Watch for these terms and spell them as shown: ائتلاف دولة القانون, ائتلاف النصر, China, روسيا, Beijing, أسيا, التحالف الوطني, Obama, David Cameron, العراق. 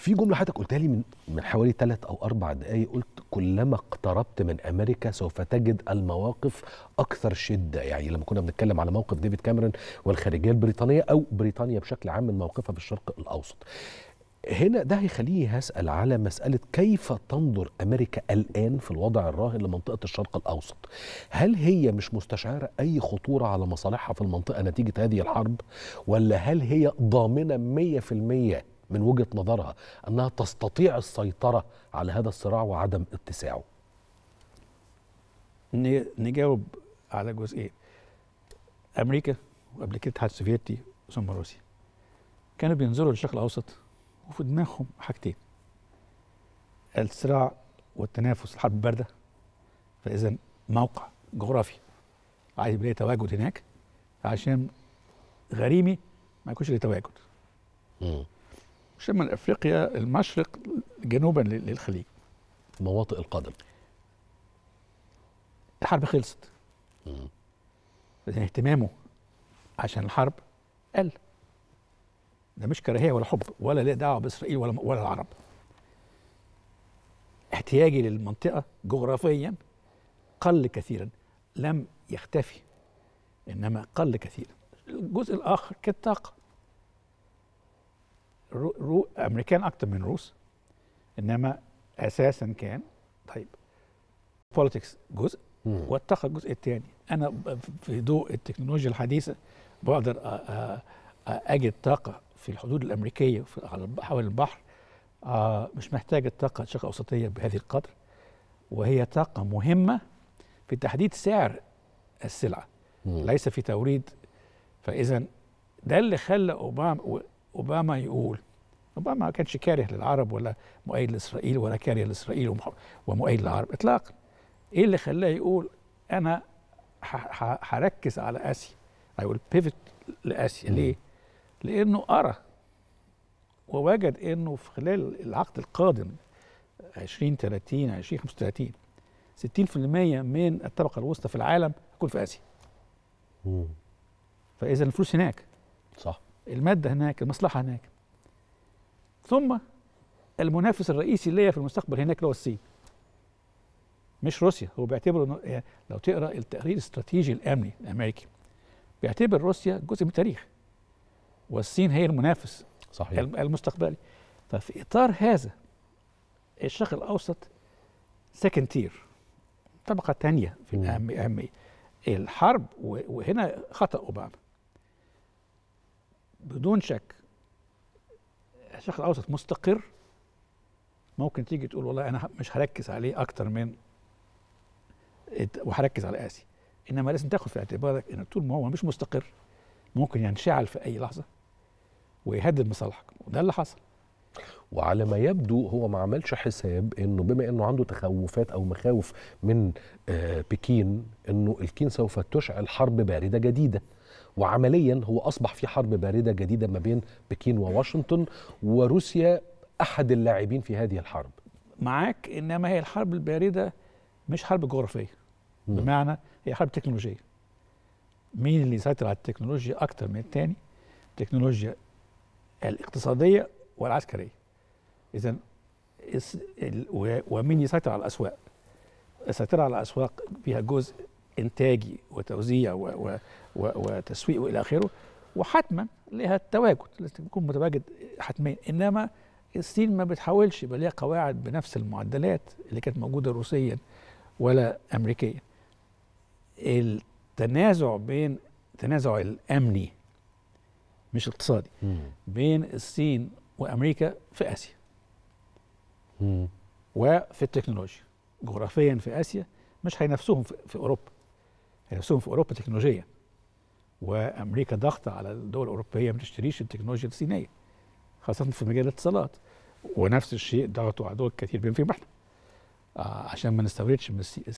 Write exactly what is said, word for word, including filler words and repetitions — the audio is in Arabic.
في جمله حضرتك قلتها لي من من حوالي ثلاث او اربع دقائق، قلت كلما اقتربت من امريكا سوف تجد المواقف اكثر شده، يعني لما كنا بنتكلم على موقف ديفيد كاميرون والخارجيه البريطانيه او بريطانيا بشكل عام من موقفها بالشرق الاوسط. هنا ده هيخليني هسال على مساله كيف تنظر امريكا الان في الوضع الراهن لمنطقه الشرق الاوسط؟ هل هي مش مستشعره اي خطوره على مصالحها في المنطقه نتيجه هذه الحرب؟ ولا هل هي ضامنه مية في المية من وجهة نظرها أنها تستطيع السيطرة على هذا الصراع وعدم اتساعه؟ نجاوب على جزئين. أمريكا وقبل كده الاتحاد السوفيتي ثم روسيا كانوا بينظروا للشرق الأوسط وفي دماغهم حاجتين: الصراع والتنافس، الحرب الباردة، فإذا موقع جغرافي عايز يبقى ليه تواجد هناك عشان غريمي ما يكونش ليه تواجد. امم شمال افريقيا، المشرق، جنوبا للخليج، مواطئ القدم. الحرب خلصت. امم اهتمامه عشان الحرب قل. ده مش كراهيه ولا حب ولا ليه دعوه باسرائيل ولا ولا العرب. احتياجي للمنطقه جغرافيا قل كثيرا، لم يختفي انما قل كثيرا. الجزء الاخر كالطاقه. رو رو امريكان اكتر من روس، انما اساسا كان طيب بوليتكس جزء والطاقه الجزء الثاني. انا في ضوء التكنولوجيا الحديثه بقدر اجد طاقه في الحدود الامريكيه حول البحر، مش محتاج الطاقه الشرق الاوسطيه بهذه القدر، وهي طاقه مهمه في تحديد سعر السلعه مم. ليس في توريد. فاذا ده اللي خلى اوباما اوباما يقول اوباما ما كانش كاره للعرب ولا مؤيد لاسرائيل ولا كاره لاسرائيل ومؤيد للعرب اطلاقا. ايه اللي خلاه يقول انا هركز على اسيا، هيقول بيفت لاسيا؟ ليه؟ لانه ارى ووجد انه في خلال العقد القادم عشرين ثلاثين عشرين خمسة وثلاثين ستين في المية من الطبقه الوسطى في العالم هتكون في اسيا. امم فاذا الفلوس هناك، صح، المادة هناك، المصلحة هناك. ثم المنافس الرئيسي ليا في المستقبل هناك اللي هو الصين، مش روسيا. هو بيعتبر، لو تقرأ التقرير الاستراتيجي الأمني الأمريكي، بيعتبر روسيا جزء من التاريخ والصين هي المنافس، صحيح، المستقبلي. ففي إطار هذا الشرق الأوسط سكند تير، طبقة تانية في الأهمية. الحرب، وهنا خطأ أوباما بدون شك. الشرق الاوسط مستقر، ممكن تيجي تقول والله انا مش هركز عليه اكتر من وهركز على اسيا، انما لازم تاخد في اعتبارك ان طول ما هو مش مستقر ممكن ينشعل في اي لحظه ويهدد مصالحك، وده اللي حصل. وعلى ما يبدو هو ما عملش حساب انه بما انه عنده تخوفات او مخاوف من آه بكين، انه الكين سوف تشعل حرب بارده جديده، وعمليا هو أصبح في حرب باردة جديدة ما بين بكين وواشنطن، وروسيا أحد اللاعبين في هذه الحرب. معاك، إنما هي الحرب الباردة مش حرب جغرافية، بمعنى هي حرب تكنولوجية. مين اللي يسيطر على التكنولوجيا أكتر من التاني؟ التكنولوجيا الاقتصادية والعسكرية. إذا ومين يسيطر على الأسواق؟ السيطرة على الأسواق فيها جزء إنتاجي وتوزيع و و و وتسويق والى اخره، وحتما لها التواجد، لازم تكون متواجد حتميا. انما الصين ما بتحاولش يبقى ليها قواعد بنفس المعدلات اللي كانت موجوده روسيا ولا امريكيا. التنازع بين التنازع الامني مش اقتصادي بين الصين وامريكا في اسيا مم. وفي التكنولوجيا جغرافيا في اسيا، مش هينافسوهم في اوروبا، هينافسوهم في اوروبا تكنولوجيا. وامريكا ضاغطه على الدول الاوروبيه ما تشتريش التكنولوجيا الصينيه، خاصه في مجال الاتصالات، ونفس الشيء ضغطوا على دول كتير بينهم فيهم احنا عشان ما نستوردش من